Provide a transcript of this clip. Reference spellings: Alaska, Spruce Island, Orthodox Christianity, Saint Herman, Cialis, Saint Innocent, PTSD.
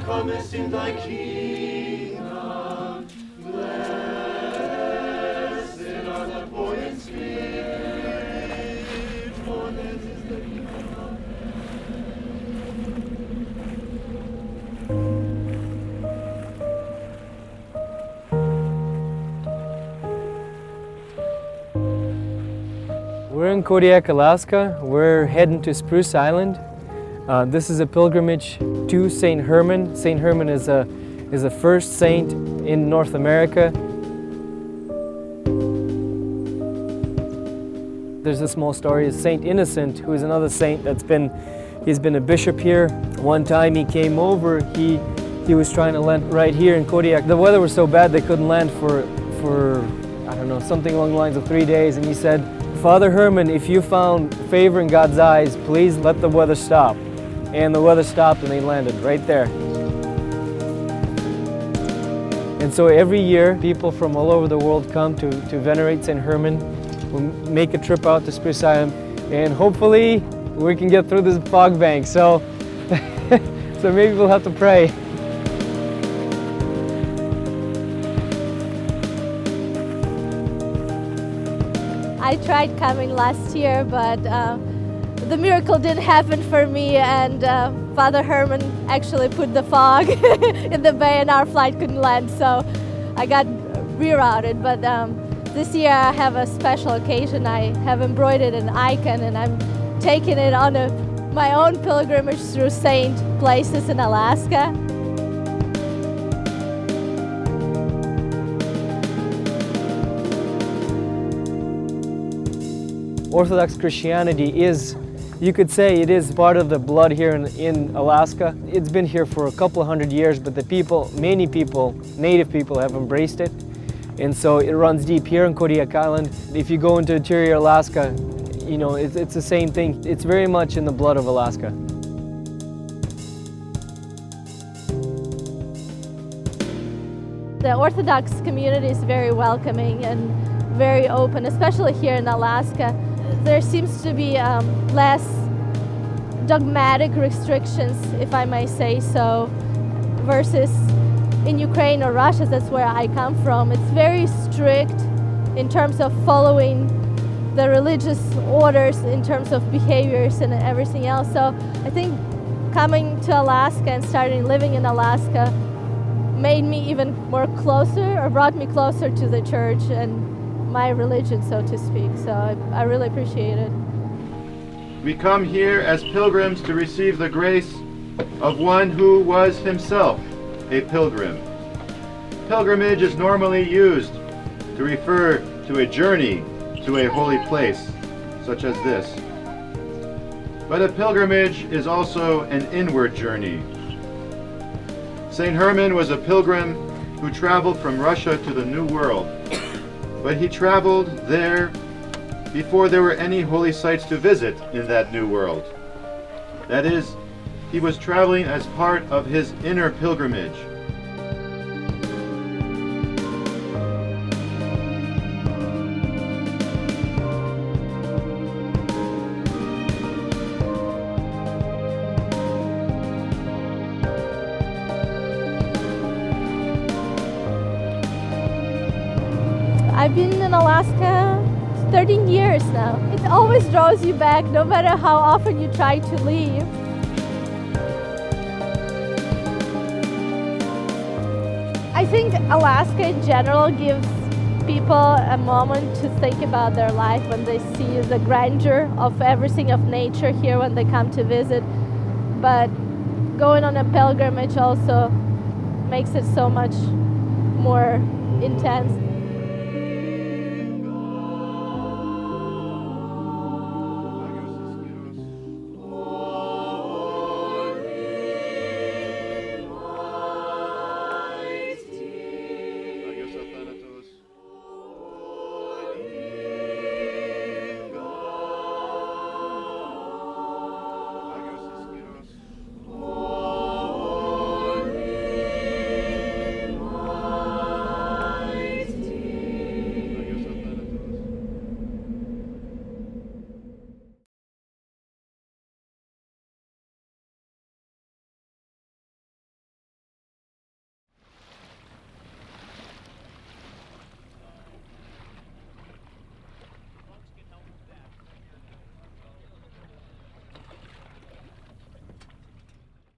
thou comest in thy kingdom. Blessed are the poor in spirit, for theirs is the kingdom of heaven. We're in Kodiak, Alaska. We're heading to Spruce Island. This is a pilgrimage to Saint Herman. Saint Herman is the first saint in North America. There's a small story of Saint Innocent, who is another saint that's he's been a bishop here. One time he came over, he was trying to land right here in Kodiak. The weather was so bad they couldn't land for I don't know, something along the lines of 3 days, and he said, "Father Herman, if you found favor in God's eyes, please let the weather stop." And the weather stopped and they landed right there. And so every year, people from all over the world come to venerate St. Herman. We'll make a trip out to Spruce Island, and hopefully we can get through this fog bank. So, so maybe we'll have to pray. I tried coming last year, but the miracle didn't happen for me, and Father Herman actually put the fog in the bay and our flight couldn't land, so I got rerouted. But this year I have a special occasion. I have embroidered an icon and I'm taking it on my own pilgrimage through saint places in Alaska. Orthodox Christianity is, you could say, it is part of the blood here in Alaska. It's been here for a couple hundred years, but the people, many people, native people, have embraced it. And so it runs deep here in Kodiak Island. If you go into interior Alaska, you know, it's the same thing. It's very much in the blood of Alaska. The Orthodox community is very welcoming and very open, especially here in Alaska. There seems to be less dogmatic restrictions, if I may say so, versus in Ukraine or Russia, that's where I come from. It's very strict in terms of following the religious orders, in terms of behaviors and everything else. So I think coming to Alaska and starting living in Alaska made me even more closer, or brought me closer to the church and my religion, so to speak, so I really appreciate it. We come here as pilgrims to receive the grace of one who was himself a pilgrim. Pilgrimage is normally used to refer to a journey to a holy place, such as this. But a pilgrimage is also an inward journey. Saint Herman was a pilgrim who traveled from Russia to the New World. But he traveled there before there were any holy sites to visit in that new world. That is, he was traveling as part of his inner pilgrimage. I've been in Alaska 13 years now. It always draws you back, no matter how often you try to leave. I think Alaska in general gives people a moment to think about their life when they see the grandeur of everything of nature here when they come to visit. But going on a pilgrimage also makes it so much more intense.